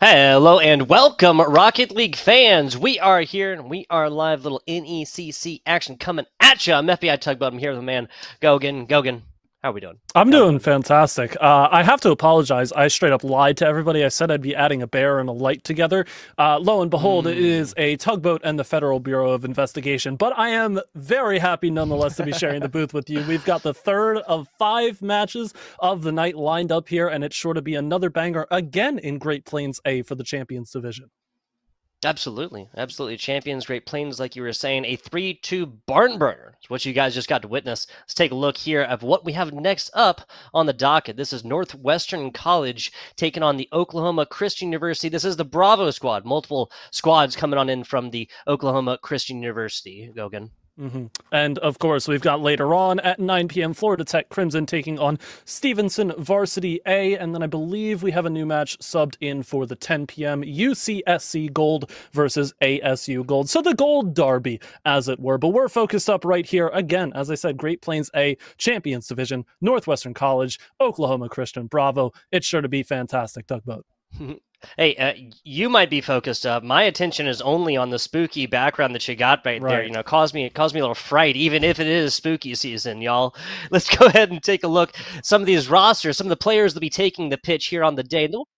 Hello and welcome, Rocket League fans. We are here and we are live. Little NECC action coming at you. I'm FBI Tugboat. I'm here with my man, Gogan. Gogan, how are we doing? I'm doing fantastic. I have to apologize. I straight up lied to everybody. I said I'd be adding a bear and a light together. Lo and behold, it is a tugboat and the Federal Bureau of Investigation. But I am very happy nonetheless to be sharing the booth with you. We've got the third of 5 matches of the night lined up here, and it's sure to be another banger again in Great Plains A for the Champions Division. Absolutely. Absolutely. Champions, Great Plains, like you were saying, a 3-2 barn burner is what you guys just got to witness. Let's take a look here of what we have next up on the docket. This is Northwestern College taking on the Oklahoma Christian University. This is the Bravo squad. Multiple squads coming on in from the Oklahoma Christian University. Gogan. And of course, we've got later on at 9 p.m. Florida Tech Crimson taking on Stevenson Varsity A, and then I believe we have a new match subbed in for the 10 p.m. UCSC Gold versus ASU Gold. So the Gold Derby, as it were. But we're focused up right here again. As I said, Great Plains A, Champions Division, Northwestern College, Oklahoma Christian, Bravo. It's sure to be fantastic, Tugboat. Hey, you might be focused up. My attention is only on the spooky background that you got right there. You know, caused me a little fright, even if it is spooky season, y'all. Let's go ahead and take a look at some of these rosters, some of the players that'll be taking the pitch here on the day. They'll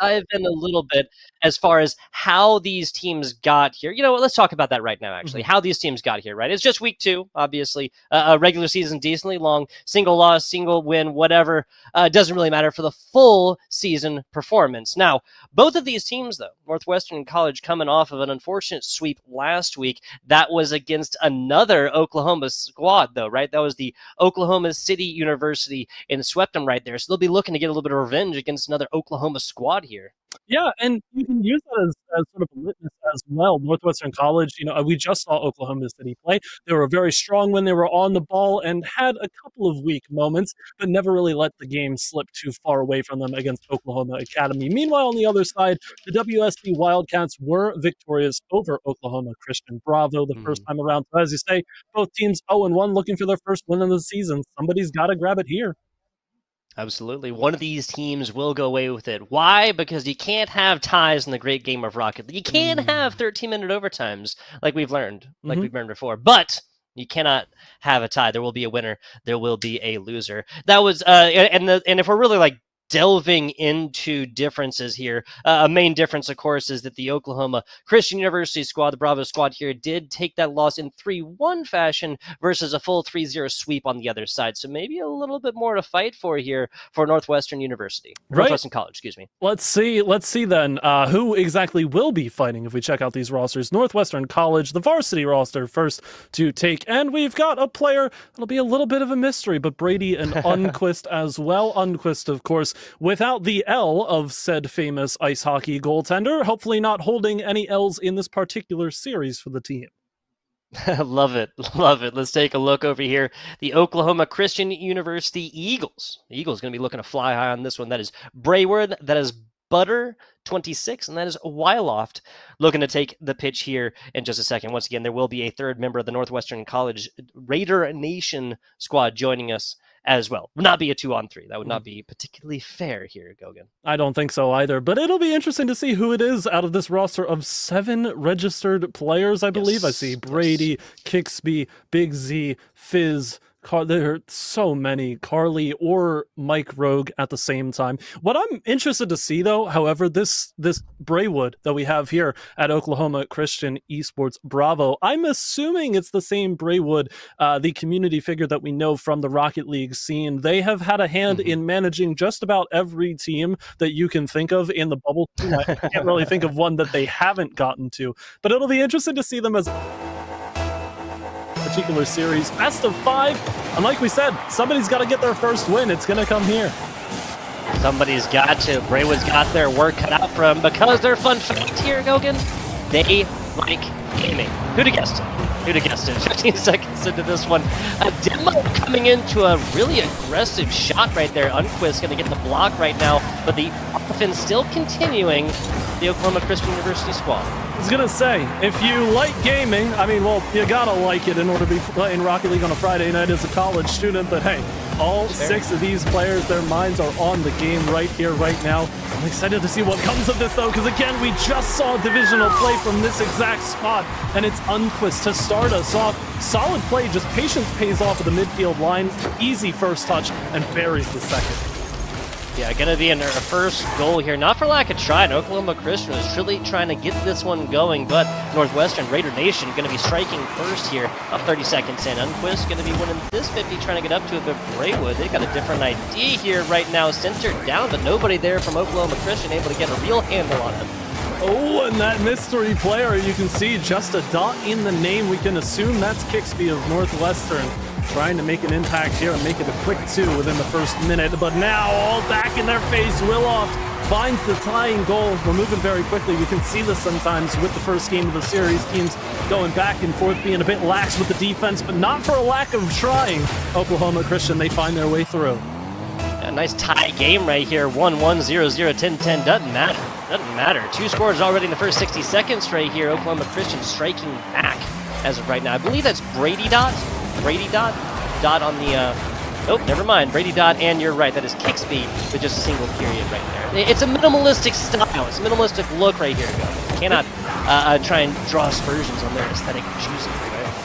dive in a little bit as far as how these teams got here. You know what? Let's talk about that right now, actually. How these teams got here, right? It's just week 2, obviously. A regular season decently long, single loss, single win, whatever. It doesn't really matter for the full season performance. Now, both of these teams, though, Northwestern College coming off of an unfortunate sweep last week. That was against another Oklahoma squad, though, right? That was the Oklahoma City University and swept them right there. So they'll be looking to get a little bit of revenge against another Oklahoma squad here. Yeah, and you can use that as sort of a litmus as well. Northwestern College, you know, we just saw Oklahoma City play. They were very strong when they were on the ball and had a couple of weak moments, but never really let the game slip too far away from them against Oklahoma Academy. Meanwhile, on the other side, the WSD Wildcats were victorious over Oklahoma Christian Bravo the first time around. So as you say, both teams 0-1 looking for their first win of the season. Somebody's got to grab it here. Absolutely. One of these teams will go away with it. Why? Because you can't have ties in the great game of Rocket League. You can have 13-minute overtimes, like we've learned, like we've learned before. But you cannot have a tie. There will be a winner. There will be a loser. That was, and if we're really like delving into differences here, a main difference, of course, is that the Oklahoma Christian University squad, the Bravo squad here, did take that loss in 3-1 fashion versus a full 3-0 sweep on the other side. So maybe a little bit more to fight for here for Northwestern University, Northwestern College, excuse me. Let's see then who exactly will be fighting if we check out these rosters. Northwestern College, the varsity roster first to take, and we've got a player that'll be a little bit of a mystery, but Brady and Unquist as well. Unquist, of course, without the L of said famous ice hockey goaltender, hopefully not holding any L's in this particular series for the team. Love it. Love it. Let's take a look over here. The Oklahoma Christian University Eagles. The Eagles going to be looking to fly high on this one. That is Braywood. That is Butter 26, and that is Wyloft looking to take the pitch here in just a second. Once again, there will be a third member of the Northwestern College Raider Nation squad joining us as well. Would not be a 2-on-3. That would not be particularly fair here, Gogan. I don't think so either, but it'll be interesting to see who it is out of this roster of 7 registered players, I believe. Yes. I see Brady, Kixby, Big Z, Fizz, there are so many, Carly or Mike Rogue at the same time. What I'm interested to see, though, however, this Braywood that we have here at Oklahoma Christian Esports Bravo, I'm assuming it's the same Braywood, the community figure that we know from the Rocket League scene. They have had a hand in managing just about every team that you can think of in the bubble. I can't really think of one that they haven't gotten to, but it'll be interesting to see them as particular series, best of 5, and like we said, somebody's got to get their first win. It's gonna come here. Somebody's got to. Braywood's got their work cut out for them, because they're fun facts here, Gogan. They like gaming. Who'd have guessed it? Who'd have guessed it? 15 seconds into this one, a demo coming into a really aggressive shot right there. Unquist gonna get the block right now, but the offense still continuing. the Oklahoma Christian University squad. I was going to say, if you like gaming, I mean, well, you got to like it in order to be playing Rocket League on a Friday night as a college student. But hey, all six of these players, their minds are on the game right here, right now. I'm excited to see what comes of this, though, because, again, we just saw divisional play from this exact spot, and it's Unquist to start us off. Solid play, just patience pays off of the midfield line. Easy first touch and buries the second. Yeah, going to be in our first goal here. Not for lack of trying. Oklahoma Christian is really trying to get this one going, but Northwestern Raider Nation going to be striking first here. About 30 seconds in. Unquist going to be winning this 50, trying to get up to it, but Braywood, they got a different idea here right now. Centered down, but nobody there from Oklahoma Christian able to get a real handle on it. Oh, and that mystery player, you can see just a dot in the name. We can assume that's Kixby of Northwestern, trying to make an impact here and make it a quick two within the first minute. But now all back in their face. Wyloft finds the tying goal. We're moving very quickly. We can see this sometimes with the first game of the series. Teams going back and forth, being a bit lax with the defense, but not for a lack of trying. Oklahoma Christian, they find their way through. A nice tie game right here. 1-1, 0-0, 10-10. Doesn't matter. Doesn't matter. Two scores already in the first 60 seconds right here. Oklahoma Christian striking back as of right now. I believe that's Brady Dot. Brady Dot? Dot on the, nope, never mind. Brady Dot, and you're right, that is Kixby with just a single period right there. It's a minimalistic style. It's a minimalistic look right here. You cannot try and draw aspersions on their aesthetic choosing.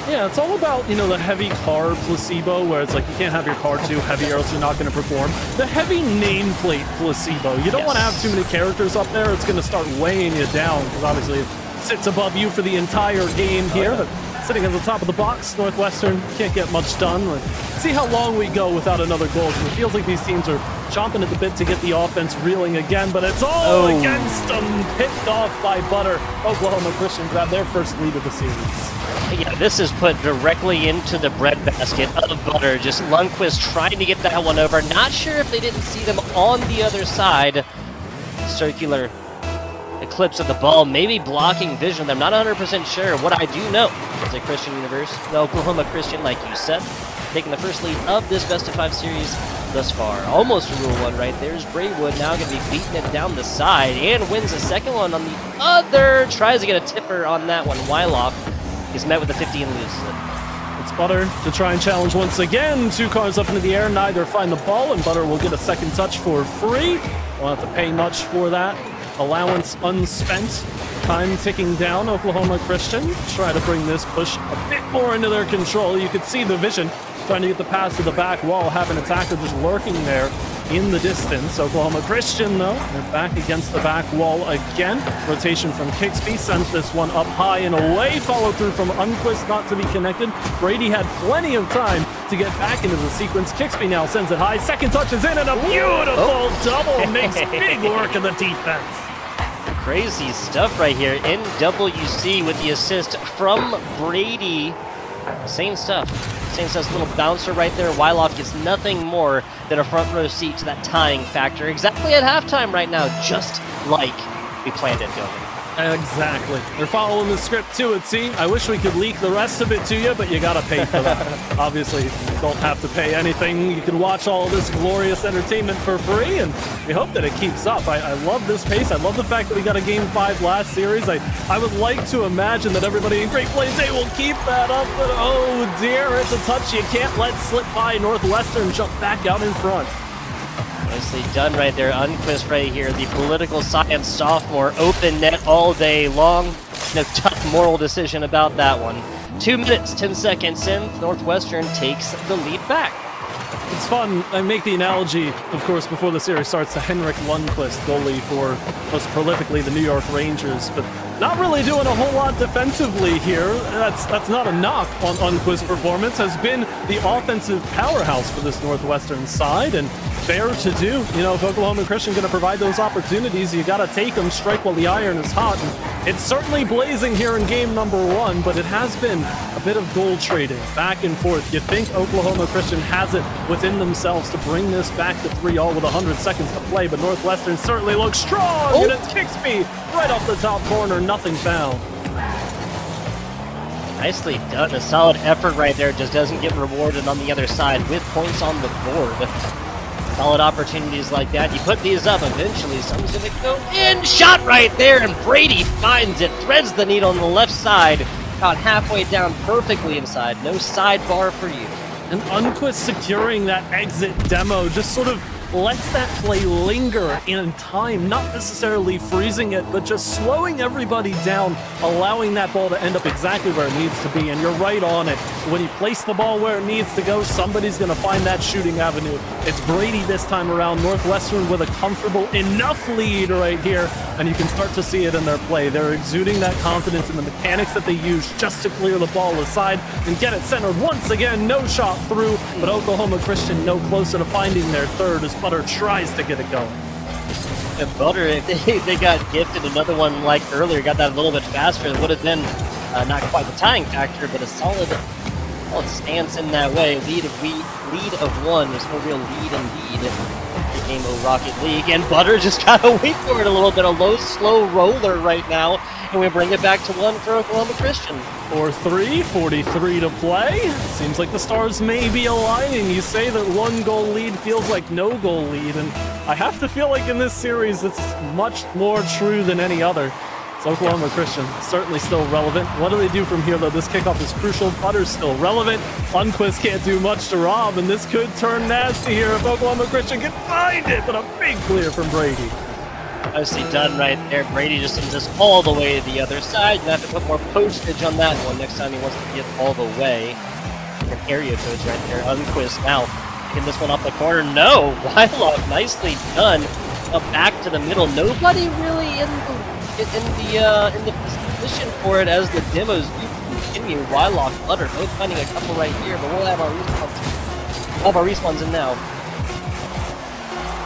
Yeah, it's all about, you know, the heavy car placebo, where it's like you can't have your car too heavy or else you're not going to perform. The heavy nameplate placebo. You don't want to have too many characters up there. It's going to start weighing you down, because obviously it sits above you for the entire game here. But sitting at the top of the box, Northwestern can't get much done. Let's see how long we go without another goal. It feels like these teams are chomping at the bit to get the offense reeling again, but it's all against them. Picked off by Butter. Oklahoma Christian grabbed their first lead of the series. Yeah, this is put directly into the breadbasket of Butter. Just Lundqvist trying to get that one over. Not sure if they didn't see them on the other side. Circular eclipse of the ball, maybe blocking vision. I'm not 100% sure. What I do know is that Christian University, Oklahoma Christian, like you said, taking the first lead of this best-of-5 series thus far. Almost Rule 1 right there. There's Braywood now going to be beating it down the side and wins the second one on the other. Tries to get a tipper on that one. Wyloft is met with a 50 and loses it. It's Butter to try and challenge once again. Two cars up into the air. Neither find the ball, and Butter will get a second touch for free. Won't have to pay much for that. Allowance unspent, time ticking down. Oklahoma Christian try to bring this push a bit more into their control. You could see the vision trying to get the pass to the back wall, having a tackle just lurking there in the distance. Oklahoma Christian, though, they're back against the back wall again. Rotation from Kixby sends this one up high and away. Follow through from Unquist, not to be connected. Brady had plenty of time to get back into the sequence. Kixby now sends it high. Second touch is in, and a beautiful double. Makes big work of the defense. Crazy stuff right here. NWC with the assist from Brady. Same stuff. Same stuff. Little bouncer right there. Wyloft gets nothing more than a front row seat to that tying factor. Exactly at halftime right now, just like we planned it, Gogan. Exactly. They're following the script to a T. I wish we could leak the rest of it to you, but you got to pay for that. Obviously, you don't have to pay anything. You can watch all this glorious entertainment for free, and we hope that it keeps up. I love this pace. I love the fact that we got a Game 5 last series. I would like to imagine that everybody in Great Plains A will keep that up, but oh dear, it's a touch you can't let slip by. Northwestern jump back out in front. Nicely done right there. Unquist right here, the political science sophomore, open net all day long. No tough moral decision about that one. 2 minutes, 10 seconds in, Northwestern takes the lead back. It's fun. I make the analogy, of course, before the series starts, to Henrik Lundqvist, goalie for most prolifically the New York Rangers, but not really doing a whole lot defensively here. That's not a knock on Unquist's performance. Has been the offensive powerhouse for this Northwestern side, and fair to do. You know, if Oklahoma Christian going to provide those opportunities, you got to take them, strike while the iron is hot. And it's certainly blazing here in game 1, but it has been a bit of goal trading back and forth. You think Oklahoma Christian has it within themselves to bring this back to 3-all with 100 seconds to play, but Northwestern certainly looks strong, and it's Kixby right off the top corner, nothing found. Nicely done, a solid effort right there, just doesn't get rewarded on the other side with points on the board. solid opportunities like that. You put these up, eventually someone's going to go in. Shot right there, and Brady finds it. Threads the needle on the left side. Caught halfway down, perfectly inside. No sidebar for you. And Unquist securing that exit demo just sort of lets that play linger in time, not necessarily freezing it, but just slowing everybody down, allowing that ball to end up exactly where it needs to be. And you're right on it. When you place the ball where it needs to go, somebody's going to find that shooting avenue. It's Brady this time around. Northwestern with a comfortable enough lead right here, and you can start to see it in their play. They're exuding that confidence in the mechanics that they use just to clear the ball aside and get it centered once again. No shot through, but Oklahoma Christian no closer to finding their third as Butter tries to get it going. And Butter, they got gifted another one like earlier, got that a little bit faster. It would have been not quite the tying factor, but a solid stance in that way. Lead of one. There's no real lead indeed in the game of Rocket League. And Butter just got to wait for it a little bit. A low, slow roller right now. And we bring it back to one for Oklahoma Christian. 4-3, 43 to play. Seems like the stars may be aligning. You say that one goal lead feels like no goal lead, and I have to feel like in this series it's much more true than any other. It's Oklahoma Christian, certainly still relevant. What do they do from here, though? This kickoff is crucial. Butter's still relevant. Lundqvist can't do much to rob, and this could turn nasty here if Oklahoma Christian can find it, but a big clear from Brady. Nicely done right there. Brady just sends us all the way to the other side. You have to put more postage on that one next time he wants to get all the way. An area codes right there. Unquist now taking this one off the corner. No! Wyloft, nicely done. Up back to the middle. Nobody really in the position for it as the demos continue. Wyloft, Butter, both finding a couple right here, but we'll have our respawns. All of our respawns in now.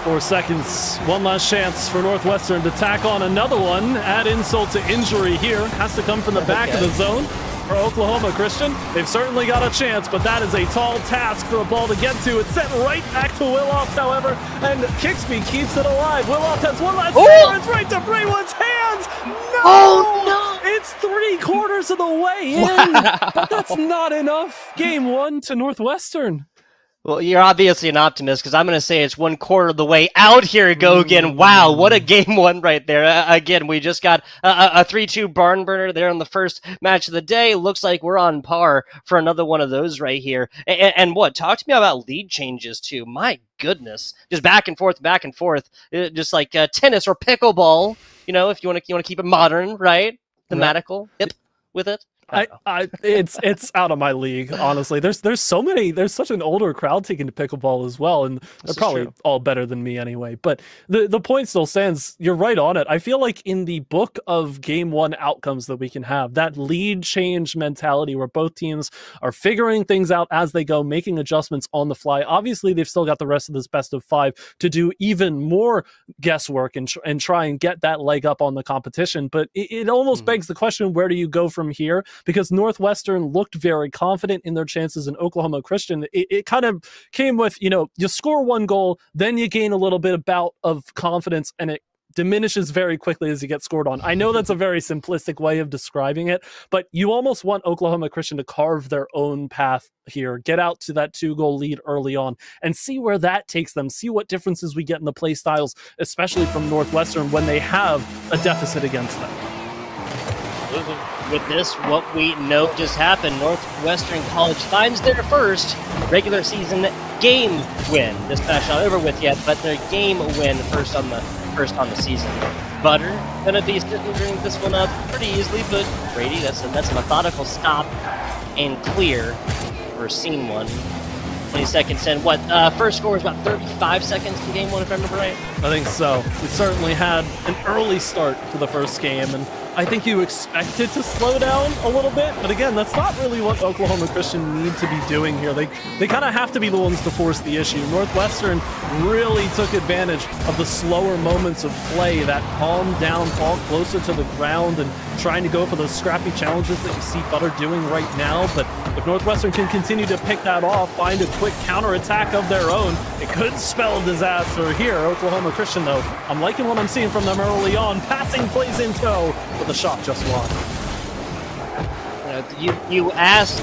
4 seconds, one last chance for Northwestern to tack on another one. Add insult to injury here. Has to come from the back of the zone for Oklahoma Christian. They've certainly got a chance, but that is a tall task for a ball to get to. It's sent right back to Wyloft, however, and Kixby keeps it alive. Wyloft has one last save. It's right to Braywood's hands. No! Oh, no! It's three-quarters of the way in, but that's not enough. Game one to Northwestern. Well, you're obviously an optimist, because I'm going to say it's one quarter of the way out here, Gogan. Wow, what a game one right there. Again, we just got a 3-2 barn burner there in the first match of the day. Looks like we're on par for another one of those right here. And what? Talk to me about lead changes, too. My goodness. Just back and forth, just like tennis or pickleball, you know, if you want to keep it modern, right? Thematical, hip with it. It's out of my league, honestly. There's such an older crowd taking to pickleball as well, and they're probably all better than me anyway. But the point still stands. You're right on it. I feel like in the book of game one outcomes that we can have, that lead change mentality where both teams are figuring things out as they go, making adjustments on the fly. Obviously, they've still got the rest of this best of five to do even more guesswork and try and get that leg up on the competition. But it almost begs the question, where do you go from here? Because Northwestern looked very confident in their chances, and Oklahoma Christian, it kind of came with, you know, you score one goal, then you gain a little bit of confidence, and it diminishes very quickly as you get scored on. I know that's a very simplistic way of describing it, but you almost want Oklahoma Christian to carve their own path here, get out to that 2-goal lead early on, and see where that takes them, see what differences we get in the play styles, especially from Northwestern when they have a deficit against them. With this, what we know just happened. Northwestern College finds their first regular season game win. This match not over with yet, but their game win first on the season. Butter gonna be stirring this one up pretty easily, but Brady, that's a methodical stop and clear for scene one. 20 seconds in. What first score was about 35 seconds in game one, if I remember right? I think so. We certainly had an early start to the first game, and I think you expect it to slow down a little bit, but again, that's not really what Oklahoma Christian need to be doing here. They kind of have to be the ones to force the issue. Northwestern really took advantage of the slower moments of play, that calm down ball closer to the ground and trying to go for those scrappy challenges that you see Butter doing right now. But if Northwestern can continue to pick that off, find a quick counterattack of their own, it could spell disaster here. Oklahoma Christian, though, I'm liking what I'm seeing from them early on. Passing plays in tow, but the shot just lost. You asked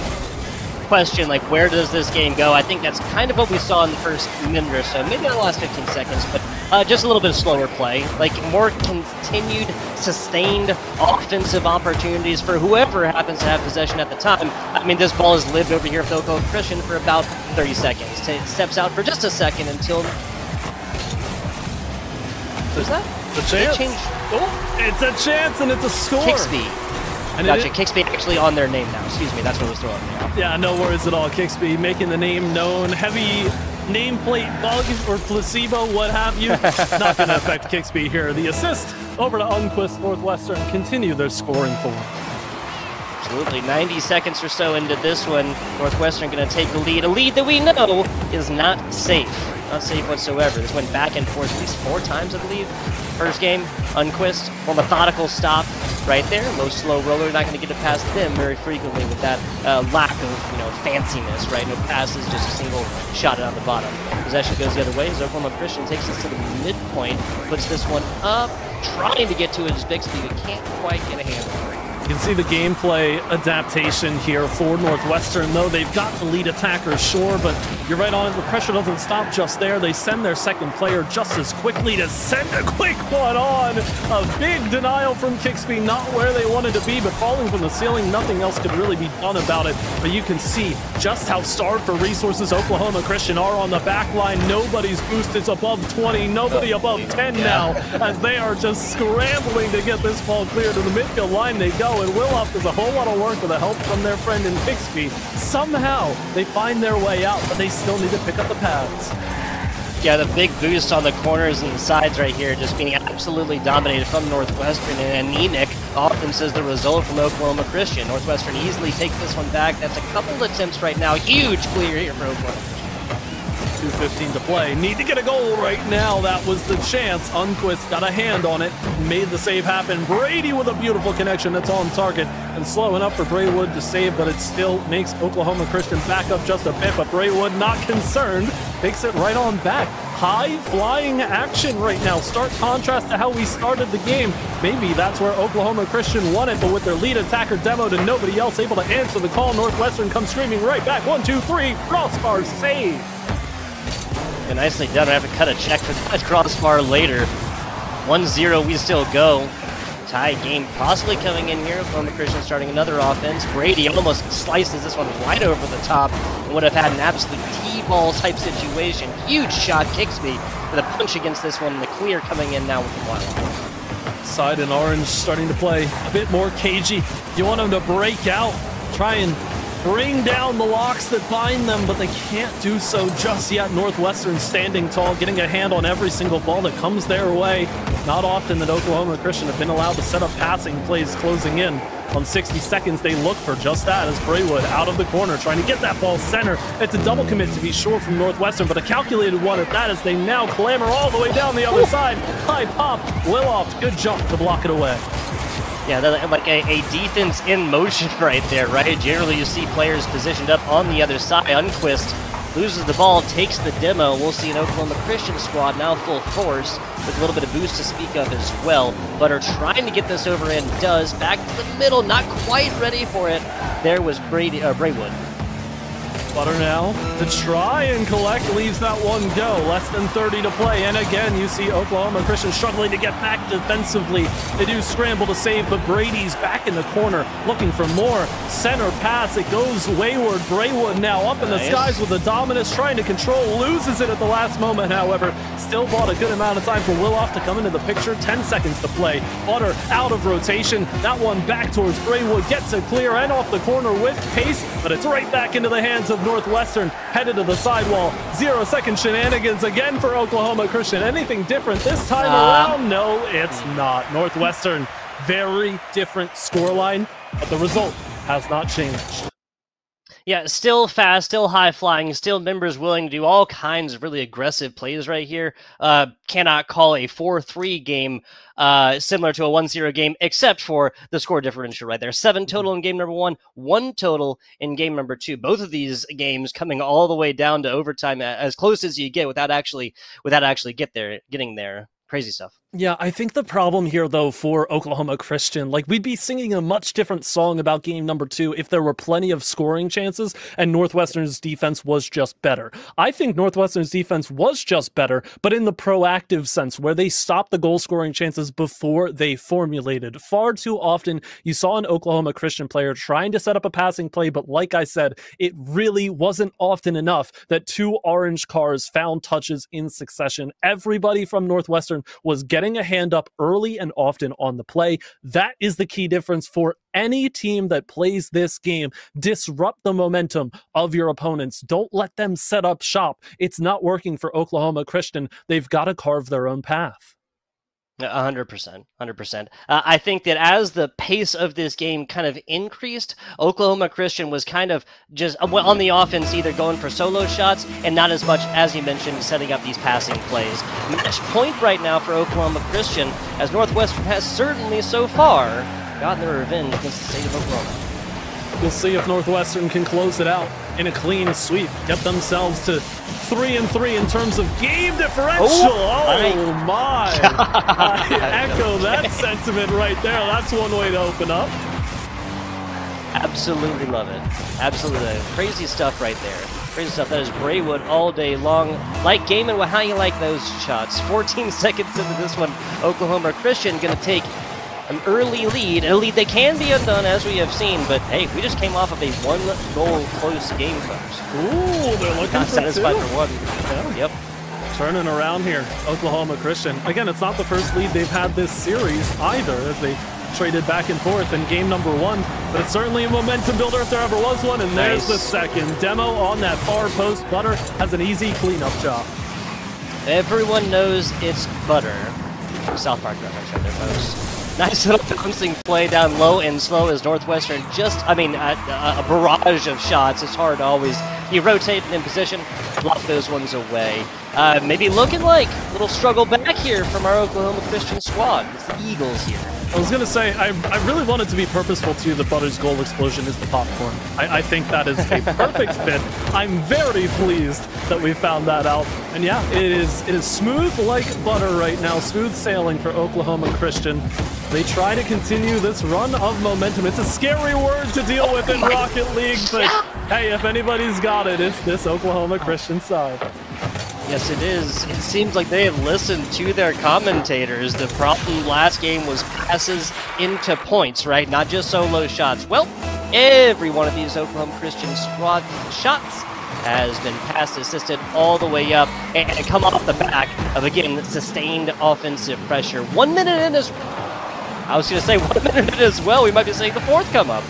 question, like, where does this game go? I think that's kind of what we saw in the first minute or so, maybe not the last 15 seconds, but just a little bit slower play, like more continued, sustained offensive opportunities for whoever happens to have possession at the time. I mean, this ball has lived over here for Oklahoma Christian for about 30 seconds. It steps out for just a second until... Who's that? It's a chance. Oh, it's a chance, and it's a score. Kixby. And gotcha, Kixby actually on their name now. Excuse me, that's what I was throwing now. Yeah, no worries at all. Kixby making the name known. Heavy nameplate, volume, or placebo, what have you. Not going to affect Kixby here. The assist over to Unquist. Northwestern continue their scoring for him. Absolutely. 90 seconds or so into this one, Northwestern going to take the lead. A lead that we know is not safe. Not safe whatsoever. This went back and forth at least 4 times, I believe. First game, Unquist, more methodical stop right there. Low, slow roller, not going to get it past them very frequently with that lack of, you know, fanciness, right? No passes, just a single shot out on the bottom. Possession goes the other way as Oklahoma Christian takes us to the midpoint, puts this one up, trying to get to it as Bixby, but can't quite get a handle on it. You can see the gameplay adaptation here for Northwestern, though they've got the lead attacker, sure, but you're right on it. The pressure doesn't stop just there. They send their second player just as quickly to send a quick one on. A big denial from Kixby, not where they wanted to be, but falling from the ceiling. Nothing else could really be done about it, but you can see just how starved for resources Oklahoma Christian are on the back line. Nobody's boost is above 20, nobody above 10 now, as they are just scrambling to get this ball clear to the midfield line. They go. And Wyloft does a whole lot of work with the help from their friend in Kixby. Somehow they find their way out, but they still need to pick up the pads. Yeah, the big boost on the corners and the sides right here, just being absolutely dominated from Northwestern, and anemic offense is the result from Oklahoma Christian. Northwestern easily takes this one back. That's a couple attempts right now. Huge clear here for Oklahoma. 2:15 to play. Need to get a goal right now. That was the chance. Unquist got a hand on it, made the save happen. Brady with a beautiful connection that's on target and slow enough for Braywood to save, but it still makes Oklahoma Christian back up just a bit, but Braywood not concerned. Takes it right on back. High flying action right now. Stark contrast to how we started the game. Maybe that's where Oklahoma Christian won it, but with their lead attacker demoed and nobody else able to answer the call, Northwestern comes screaming right back. 1, 2, 3, crossbar save. And nicely done. I have to cut a check for that crossbar later. 1-0, we still go. Tie game possibly coming in here. Oklahoma Christian starting another offense. Brady almost slices this one right over the top. Would have had an absolute T-ball type situation. Huge shot. Kixby with a punch against this one. And the clear coming in now with the wild. Side and orange starting to play a bit more cagey. You want them to break out. Try and bring down the locks that bind them, but they can't do so just yet. Northwestern standing tall, getting a hand on every single ball that comes their way. Not often that Oklahoma Christian have been allowed to set up passing plays closing in. On 60 seconds, they look for just that as Braywood out of the corner, trying to get that ball center. It's a double commit to be sure from Northwestern, but a calculated one at that as they now clamber all the way down the other side. High pop, Wyloft, good jump to block it away. Yeah, like a defense in motion right there, right? Generally, you see players positioned up on the other side. Unquist loses the ball, takes the demo. We'll see an Oklahoma Christian squad now full force with a little bit of boost to speak of as well. Butter trying to get this over and does. Back to the middle, not quite ready for it. There was Braywood. Butter now to try and collect, leaves that one go. Less than 30 to play, and again you see Oklahoma Christian struggling to get back defensively. They do scramble to save, but Brady's back in the corner looking for more. Center pass, it goes wayward. Braywood now up in the skies with the dominance, trying to control, loses it at the last moment, however. Still bought a good amount of time for Wyloft to come into the picture. 10 seconds to play. Butter out of rotation. That one back towards Braywood, gets a clear and off the corner with pace, but it's right back into the hands of Northwestern, headed to the sidewall. 0-second shenanigans again for Oklahoma Christian. Anything different this time around? No, it's not. Northwestern, very different scoreline, but the result has not changed. Yeah, still fast, still high-flying, still members willing to do all kinds of really aggressive plays right here. Cannot call a 4-3 game similar to a 1-0 game, except for the score differential right there. 7 total in game number 1, 1 total in game number 2. Both of these games coming all the way down to overtime, as close as you get without actually getting there. Crazy stuff. Yeah, I think the problem here, though, for Oklahoma Christian, like, we'd be singing a much different song about game number two if there were plenty of scoring chances and Northwestern's defense was just better. I think Northwestern's defense was just better, but in the proactive sense, where they stopped the goal-scoring chances before they formulated. Far too often, you saw an Oklahoma Christian player trying to set up a passing play, but like I said, it really wasn't often enough that two orange cars found touches in succession. Everybody from Northwestern was getting a hand up early and often on the play. That is the key difference for any team that plays this game. Disrupt the momentum of your opponents. Don't let them set up shop. It's not working for Oklahoma Christian. They've got to carve their own path. 100%. I think that as the pace of this game kind of increased, Oklahoma Christian was kind of just on the offense, either going for solo shots and not as much, as you mentioned, setting up these passing plays. Match point right now for Oklahoma Christian, as Northwestern has certainly so far gotten their revenge against the state of Oklahoma. We'll see if Northwestern can close it out in a clean sweep. Kept themselves to 3-3 in terms of game differential. Oh my God. I echo that sentiment right there. That's one way to open up. Absolutely love it. Absolutely. Crazy stuff right there. Crazy stuff. That is Braywood all day long. Like Gaiman, how you like those shots? 14 seconds into this one, Oklahoma Christian going to take an early lead, a lead that can be undone, as we have seen, but hey, we just came off of a one-goal close game first. Ooh, they're looking for two. For one. Yeah. Yep. Turning around here, Oklahoma Christian. Again, it's not the first lead they've had this series either, as they traded back and forth in game number one, but it's certainly a momentum builder if there ever was one, and there's the second. Demo on that far post. Butter has an easy cleanup job. Everyone knows it's Butter. South Park reference right there, folks. Nice little bouncing play down low and slow as Northwestern just, I mean, a barrage of shots. It's hard to always, you rotate in position, block those ones away. Maybe looking like a little struggle back here from our Oklahoma Christian squad. It's the Eagles here. I was going to say, I really wanted to be purposeful too. The Butter's goal explosion is the popcorn. I think that is a perfect fit. I'm very pleased that we found that out. And yeah, it is smooth like butter right now. Smooth sailing for Oklahoma Christian. They try to continue this run of momentum. It's a scary word to deal with in Rocket League, but hey, if anybody's got it, it's this Oklahoma Christian side. Yes, it is. It seems like they have listened to their commentators. The problem last game was passes into points, right? Not just solo shots. Well, every one of these Oklahoma Christian squad shots has been pass assisted all the way up and come off the back of, again, sustained offensive pressure. 1 minute in as well. I was going to say 1 minute in as well. We might be seeing the fourth come up.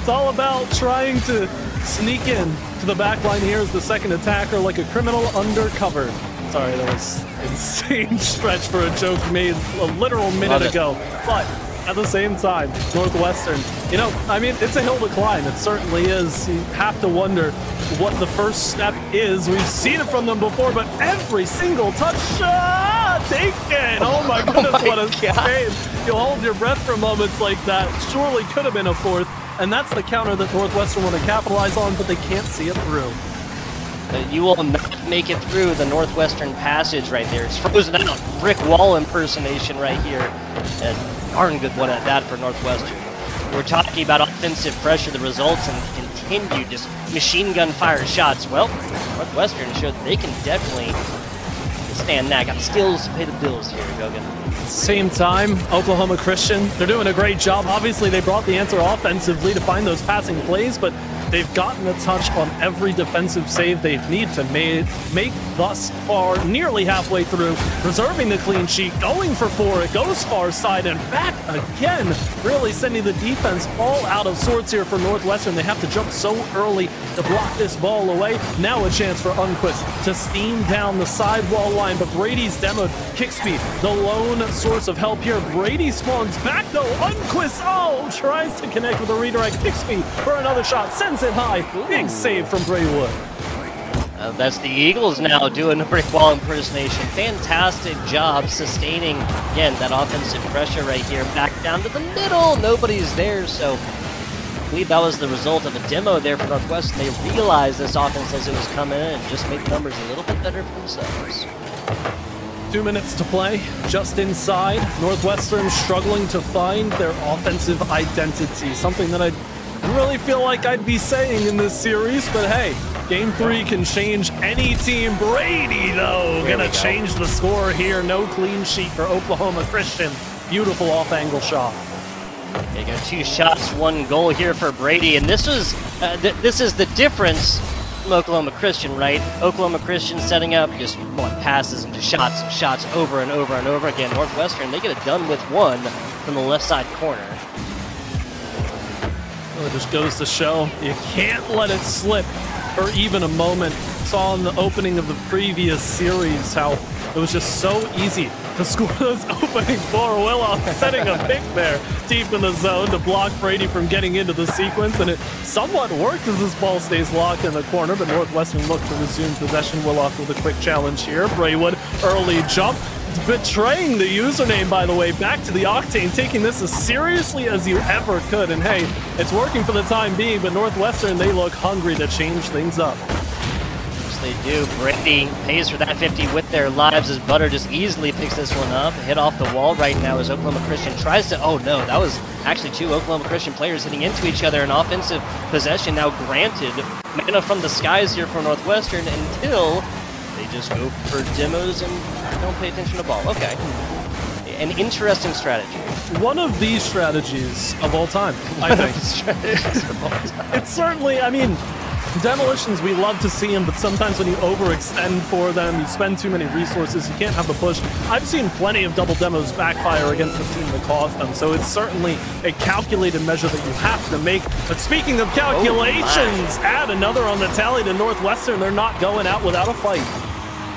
It's all about trying to sneak in to the back line here as the second attacker, like a criminal undercover. Sorry, that was insane stretch for a joke made a literal minute ago. But at the same time, Northwestern, you know, I mean, it's a hill to climb. It certainly is. You have to wonder what the first step is. We've seen it from them before, but every single touch shot taken. Oh my goodness, what a save. You'll hold your breath for moments like that. Surely could have been a fourth. And that's the counter that Northwestern want to capitalize on, but they can't see it through. You will not make it through the Northwestern passage right there. It's frozen out. Brick wall impersonation right here. And darn good one at that for Northwestern. We're talking about offensive pressure, the results, and continued just machine gun fire shots. Well, Northwestern showed that they can definitely stand that. Got skills to pay the bills here, Gogan. Same time, Oklahoma Christian, they're doing a great job. Obviously, they brought the answer offensively to find those passing plays, but they've gotten a touch on every defensive save they need to make thus far, nearly halfway through, preserving the clean sheet, going for four. It goes far side and back again, really sending the defense all out of sorts here for Northwestern. They have to jump so early to block this ball away. Now a chance for Unquist to steam down the sidewall line, but Brady's demoed. Kixby, the lone source of help here. Brady spawns back though. Unquist, tries to connect with a redirect. Kixby for another shot, sends it high. Big save from Braywood. That's the Eagles now doing a brick wall impersonation. Fantastic job sustaining, again, that offensive pressure right here. Back down to the middle. Nobody's there, so I believe that was the result of a demo there for Northwestern. They realized this offense as it was coming in and just made numbers a little bit better for themselves. 2 minutes to play, just inside. Northwestern struggling to find their offensive identity, something that I really feel like I'd be saying in this series, but hey, Game 3 can change any team. Brady, though, gonna change the score here. No clean sheet for Oklahoma Christian. Beautiful off-angle shot. They got 2 shots, 1 goal here for Brady, and this was this is the difference. Oklahoma Christian, right? Oklahoma Christian setting up just passes into shots, over and over and over again. Northwestern, they get it done with 1 from the left side corner. Well, it just goes to show you can't let it slip for even a moment. Saw in the opening of the previous series how it was just so easy to score those opening 4. Wyloft setting a pick there deep in the zone to block Brady from getting into the sequence, and it somewhat worked as this ball stays locked in the corner, but Northwestern looked to resume possession. Wyloft with a quick challenge here. Braywood, early jump, betraying the username, by the way, back to the Octane, taking this as seriously as you ever could, and hey, it's working for the time being, but Northwestern, they look hungry to change things up. They do. Brady pays for that 50 with their lives as Butter just easily picks this one up. Hit off the wall right now as Oklahoma Christian tries to, oh no, that was actually 2 Oklahoma Christian players hitting into each other. An offensive possession now granted. Mana from the skies here for Northwestern until they just go for demos and don't pay attention to ball. Okay. An interesting strategy. One of the strategies of all time, I think. Strategies of all time. It's certainly, I mean, demolitions, we love to see them, but sometimes when you overextend for them, you spend too many resources, you can't have the push. I've seen plenty of double demos backfire against the team that caused them, so it's certainly a calculated measure that you have to make. But speaking of calculations, add another on the tally to Northwestern. They're not going out without a fight.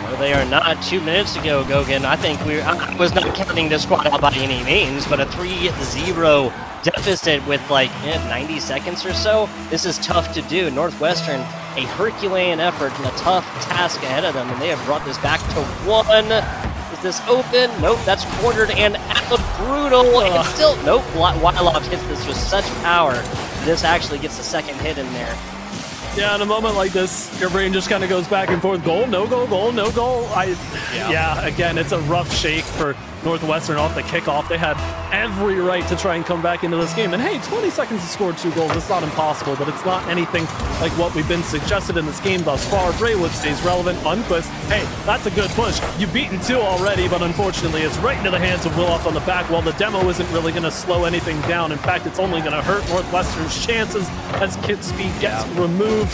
Well, they are not. 2 minutes ago, Gogan, I think I was not counting this squad out by any means, but a 3-0 deficit with like 90 seconds or so. This is tough to do. Northwestern, a Herculean effort and a tough task ahead of them, and they have brought this back to 1. Is this open? Nope, that's cornered and out. Brutal. And still, nope, Wyloft hits this with such power. This actually gets a second hit in there. Yeah, in a moment like this, your brain just kind of goes back and forth. Goal, no goal, goal, no goal. Yeah, again, it's a rough shake for Northwestern off the kickoff. They had every right to try and come back into this game. And hey, 20 seconds to score 2 goals. It's not impossible, but it's not anything like what we've been suggested in this game thus far. Braywood stays relevant. Unquist, hey, that's a good push. You've beaten 2 already, but unfortunately, it's right into the hands of Wyloft on the back. Well, the demo isn't really going to slow anything down. In fact, it's only going to hurt Northwestern's chances as Kixby gets removed.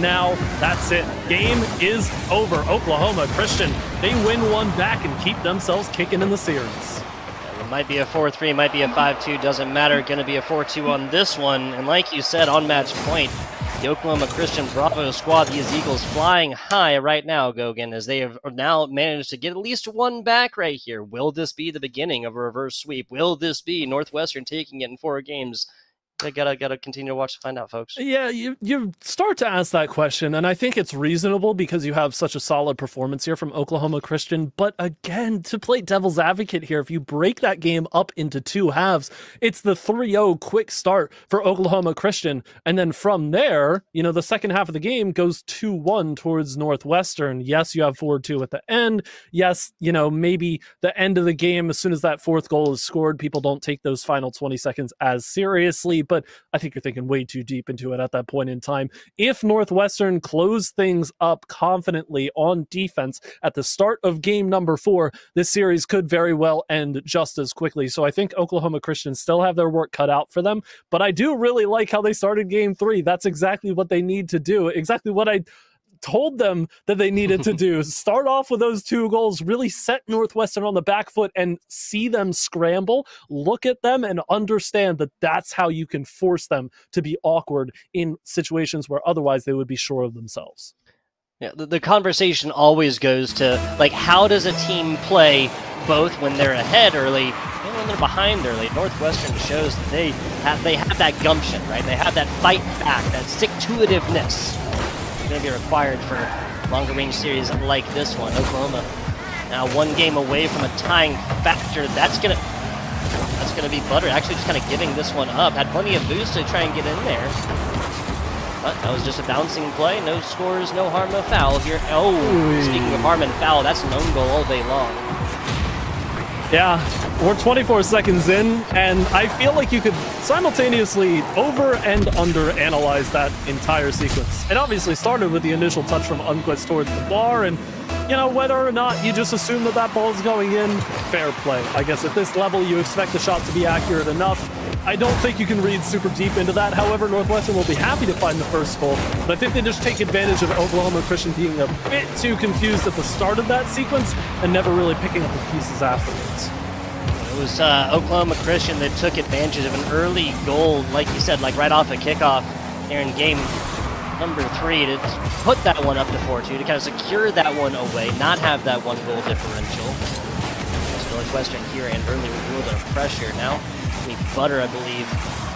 Now, that's it. Game is over. Oklahoma Christian, they win 1 back and keep themselves kicking in the series. Yeah, it might be a 4-3, might be a 5-2, doesn't matter. Going to be a 4-2 on this one. And like you said, on match point, the Oklahoma Christian Bravo squad, these Eagles flying high right now, Gogan, as they have now managed to get at least 1 back right here. Will this be the beginning of a reverse sweep? Will this be Northwestern taking it in 4 games? I gotta continue to watch to find out, folks. Yeah, you start to ask that question, and I think it's reasonable because you have such a solid performance here from Oklahoma Christian. But again, to play devil's advocate here, if you break that game up into 2 halves, it's the 3-0 quick start for Oklahoma Christian, and then from there, you know, the second half of the game goes 2-1 towards Northwestern. Yes, you have 4-2 at the end. Yes, you know, maybe the end of the game, as soon as that 4th goal is scored, people don't take those final 20 seconds as seriously. But I think you're thinking way too deep into it at that point in time. If Northwestern closed things up confidently on defense at the start of game number 4, this series could very well end just as quickly. So I think Oklahoma Christian still have their work cut out for them, but I do really like how they started game 3. That's exactly what they need to do, exactly what I told them that they needed to do. Start off with those 2 goals, really set Northwestern on the back foot and see them scramble, look at them and understand that that's how you can force them to be awkward in situations where otherwise they would be sure of themselves. Yeah, the conversation always goes to, like, how does a team play both when they're ahead early and when they're behind early? Northwestern shows that they have that gumption, right? They have that fight back, that stick-to-itiveness. Going to be required for longer range series like this one. Oklahoma now 1 game away from a tying factor. That's gonna be Butter actually just kind of giving this one up. Had plenty of boost to try and get in there, but that was just a bouncing play. No scores, no harm, no foul here. Oh, speaking of harm and foul, that's an own goal all day long. Yeah, we're 24 seconds in, and I feel like you could simultaneously over and under analyze that entire sequence. It obviously started with the initial touch from Unquist towards the bar, and, you know, whether or not you just assume that that ball's going in, fair play. I guess at this level, you expect the shot to be accurate enough. I don't think you can read super deep into that. However, Northwestern will be happy to find the first goal, but I think they just take advantage of Oklahoma Christian being a bit too confused at the start of that sequence and never really picking up the pieces afterwards. It was Oklahoma Christian that took advantage of an early goal, like you said, like right off a kickoff there in game number 3 to put that one up to 4-2, to kind of secure that one away, not have that one goal differential. It's Northwestern here and early with a little bit of pressure now. Butter, I believe,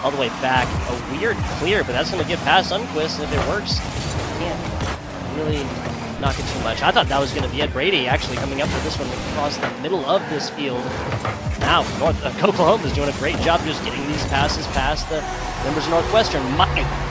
all the way back. A weird clear, but that's going to get past Unquist, and if it works, can't really knock it too much. I thought that was going to be it. Brady actually coming up with this one across the middle of this field. Now, Oklahoma's doing a great job just getting these passes past the members of Northwestern. My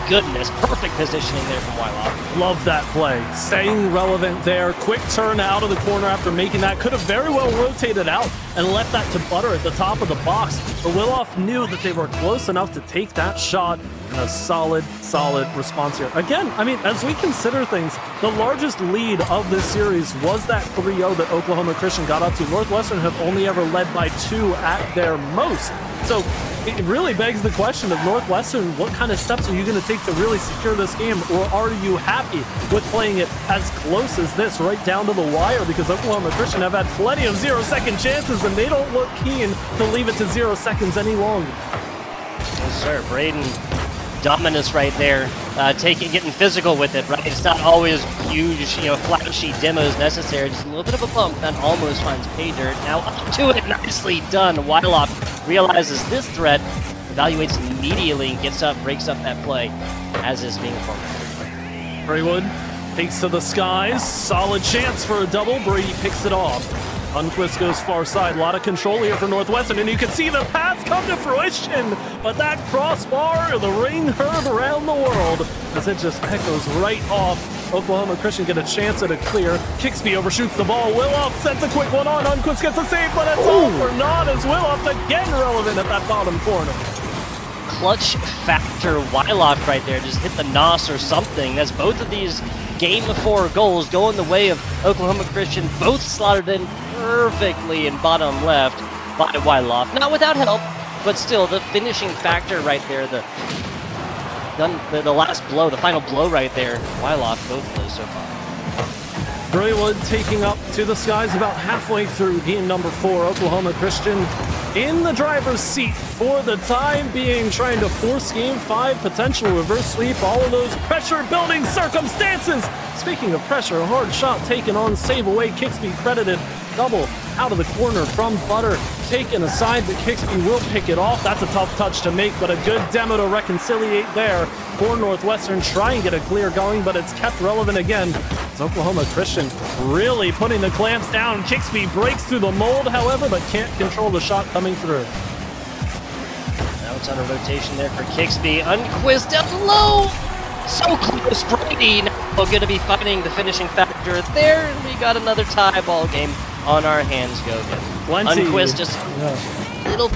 goodness, perfect positioning there from Wyloft. Love that play. Staying relevant there. Quick turn out of the corner after making that. Could have very well rotated out and left that to Butter at the top of the box. But Wyloft knew that they were close enough to take that shot. And a solid, solid response here. Again, I mean, as we consider things, the largest lead of this series was that 3-0 that Oklahoma Christian got up to. Northwestern have only ever led by 2 at their most. So it really begs the question of Northwestern, what kind of steps are you going to take to really secure this game? Or are you happy with playing it as close as this, right down to the wire? Because Oklahoma Christian have had plenty of 0-second chances, and they don't look keen to leave it to 0 seconds any longer. Yes, sir. Braden, dominance right there, getting physical with it, right? It's not always huge, you know, flashy demos necessary. Just a little bit of a bump that almost finds pay dirt. Now up to it, nicely done. Wyloft realizes this threat, evaluates immediately, and gets up, breaks up that play as is being formed. Braywood takes to the skies. Solid chance for a double. Brady picks it off. Unquist goes far side, a lot of control here for Northwestern, and you can see the pass come to fruition, but that crossbar, the ring heard around the world, as it just echoes right off. Oklahoma Christian get a chance at a clear. Kixby overshoots the ball. Wyloft sets a quick one on. Unquist gets a save, but it's all for naught as Wyloft again relevant at that bottom corner. Clutch factor Wyloft right there, just hit the nos or something. That's both of these game of 4 goals going the way of Oklahoma Christian, both slotted in perfectly in bottom left by Wyloft. Not without help, but still the finishing factor right there, the last blow, the final blow right there. Wyloft, both blows so far. Braywood taking up to the skies about halfway through game number 4. Oklahoma Christian in the driver's seat for the time being, trying to force game 5, potential reverse sweep, all of those pressure-building circumstances. Speaking of pressure, a hard shot taken on, save away, Kixby credited, double out of the corner from Butter, taken aside, but Kixby will pick it off. That's a tough touch to make, but a good demo to reconciliate there for Northwestern. Try and get a clear going, but it's kept relevant again. It's Oklahoma Christian really putting the clamps down. Kixby breaks through the mold, however, but can't control the shot coming through. Now it's on a rotation there for Kixby. Unquist down low! So close, Brady. Now going to be fighting the finishing factor there, and we got another tie ball game on our hands, Gogan. Unquist just a little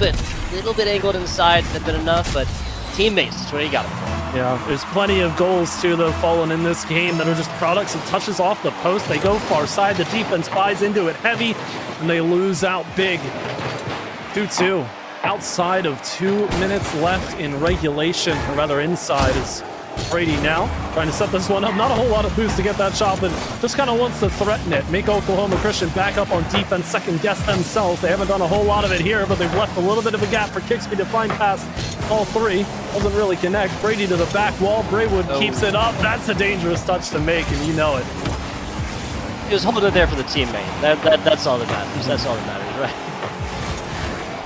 bit angled inside, had been enough, but teammates, that's what he got. Yeah, there's plenty of goals, too, that have fallen in this game that are just products of touches off the post. They go far side, the defense buys into it heavy, and they lose out big. 2-2. Outside of 2 minutes left in regulation, or rather inside, is Brady now trying to set this one up. Not a whole lot of boost to get that shot, but just kind of wants to threaten it, make Oklahoma Christian back up on defense, second guess themselves. They haven't done a whole lot of it here, but they've left a little bit of a gap for Kixby to find past all 3. Doesn't really connect. Brady to the back wall. Braywood keeps it up. That's a dangerous touch to make, and you know it. He was holding it there for the teammate. That's all that matters. That's all that matters, right?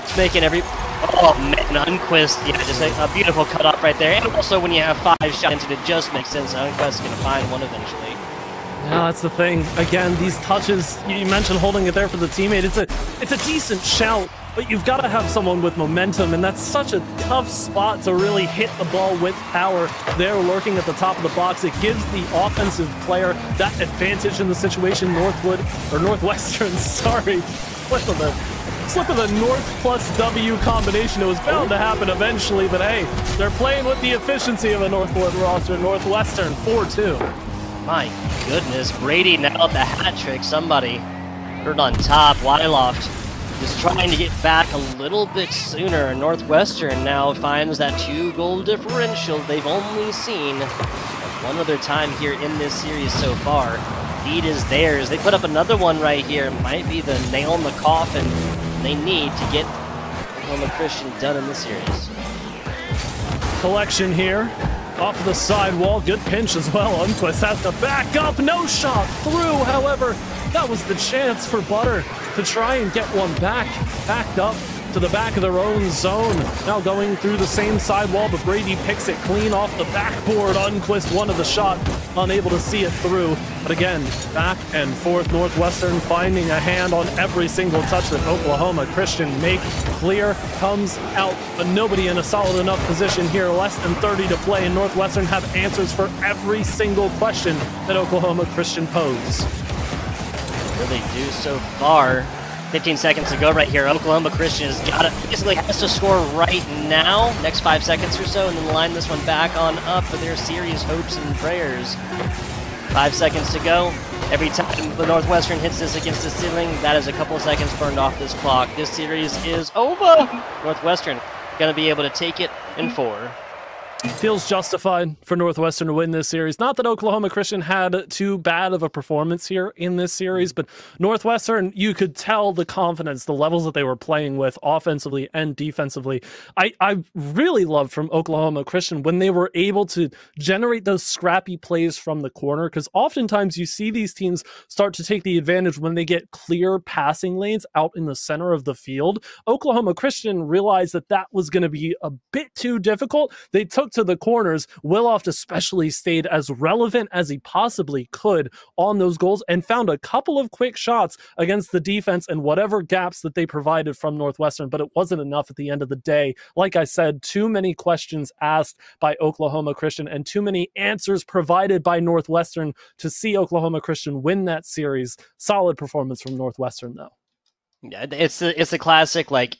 It's making every... Oh, man, Unquist, yeah, just a beautiful cutoff right there. And also when you have 5 shots, it just makes sense. Unquist is going to find one eventually. Yeah, that's the thing. Again, these touches, you mentioned holding it there for the teammate. It's a decent shout, but you've got to have someone with momentum, and that's such a tough spot to really hit the ball with power. They're lurking at the top of the box. It gives the offensive player that advantage in the situation. Northwestern, sorry. What's the slip of the North plus W combination. It was bound to happen eventually, but hey, they're playing with the efficiency of a Northwood roster. Northwestern 4-2. My goodness, Brady now the hat trick. Somebody heard on top. Wyloft is trying to get back a little bit sooner, and Northwestern now finds that 2-goal differential they've only seen one other time here in this series so far. Lead is theirs. They put up another one right here. It might be the nail in the coffin they need to get Oklahoma Christian done in this series. Collection here off the sidewall. Good pinch as well. Unquist has to back up. No shot through. However, that was the chance for Butter to try and get one back. Backed up to the back of their own zone. Now going through the same sidewall, but Brady picks it clean off the backboard. Unquist wanted the shot, unable to see it through. But again, back and forth. Northwestern finding a hand on every single touch that Oklahoma Christian make. Clear comes out, but nobody in a solid enough position here. Less than 30 to play, and Northwestern have answers for every single question that Oklahoma Christian pose. They do so far. 15 seconds to go right here. Oklahoma Christian has got it. Basically has to score right now, next 5 seconds or so, and then line this one back on up for their serious hopes and prayers. 5 seconds to go. Every time the Northwestern hits this against the ceiling, that is a couple of seconds burned off this clock. This series is over. Northwestern gonna be able to take it in 4. Feels justified for Northwestern to win this series. Not that Oklahoma Christian had too bad of a performance here in this series, but Northwestern, you could tell the confidence, the levels that they were playing with offensively and defensively. I really loved from Oklahoma Christian when they were able to generate those scrappy plays from the corner, because oftentimes you see these teams start to take the advantage when they get clear passing lanes out in the center of the field. Oklahoma Christian realized that that was going to be a bit too difficult. They took to the corners. Wyloft especially stayed as relevant as he possibly could on those goals and found a couple of quick shots against the defense and whatever gaps that they provided from Northwestern, but it wasn't enough at the end of the day. Like I said, too many questions asked by Oklahoma Christian and too many answers provided by Northwestern to see Oklahoma Christian win that series. Solid performance from Northwestern, though. Yeah, it's a classic, like,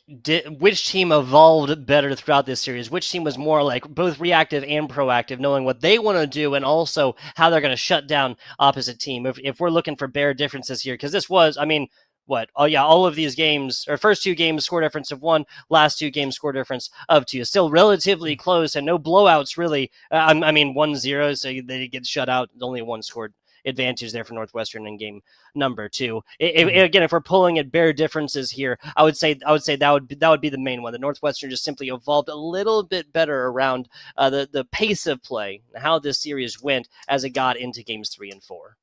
which team evolved better throughout this series? Which team was more, like, both reactive and proactive, knowing what they want to do and also how they're going to shut down opposite team? If we're looking for bare differences here, because this was, I mean, what? Oh, yeah, all of these games, or first two games, score difference of 1, last two games, score difference of 2. Still relatively close and no blowouts, really. I mean, 1-0, so they get shut out, only one scored. Advantage there for Northwestern in game number 2. Again, if we're pulling at bare differences here, I would say that would be the main one. The Northwestern just simply evolved a little bit better around the pace of play, how this series went as it got into games 3 and 4.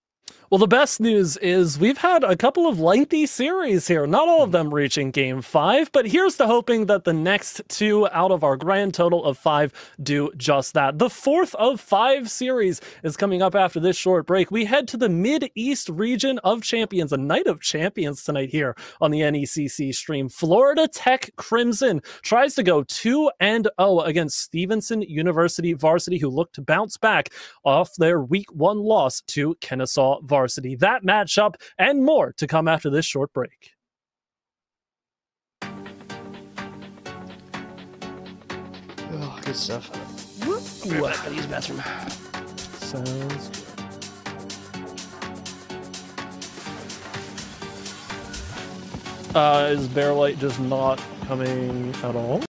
Well, the best news is we've had a couple of lengthy series here, not all of them reaching game 5, but here's to hoping that the next 2 out of our grand total of 5 do just that. The 4th of 5 series is coming up after this short break. We head to the Mideast region of champions, a night of champions tonight here on the NECC stream. Florida Tech Crimson tries to go 2-0 against Stevenson University Varsity, who look to bounce back off their week 1 loss to Kennesaw Varsity. That matchup and more to come after this short break. Oh, good stuff. Right back to the bathroom. Sounds good. Is Bearlight just not coming at all?